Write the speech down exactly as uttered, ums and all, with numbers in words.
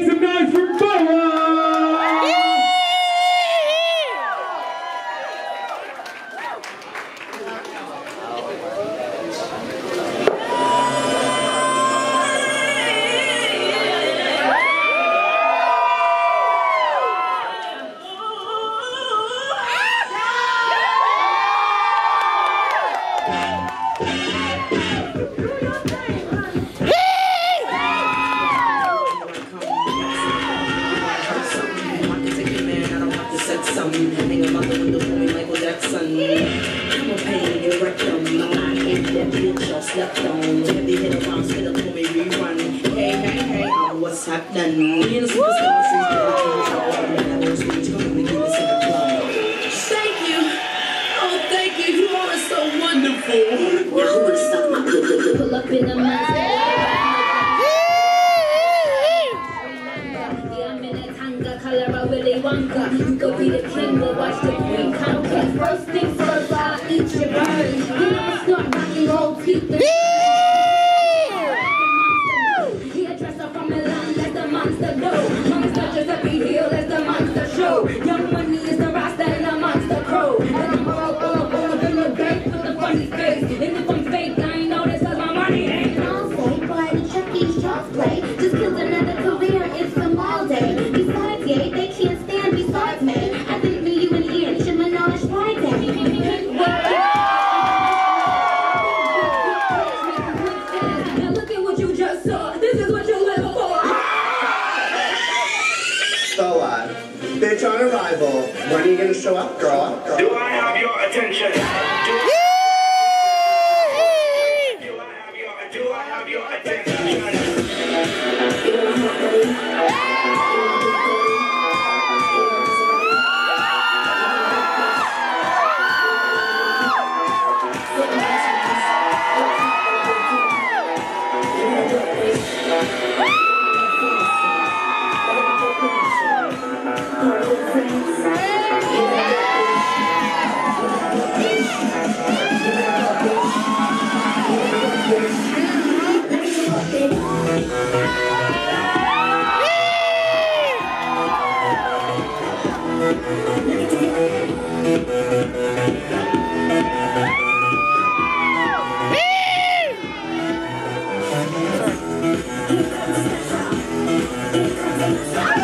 make some noise for Boa! Woo!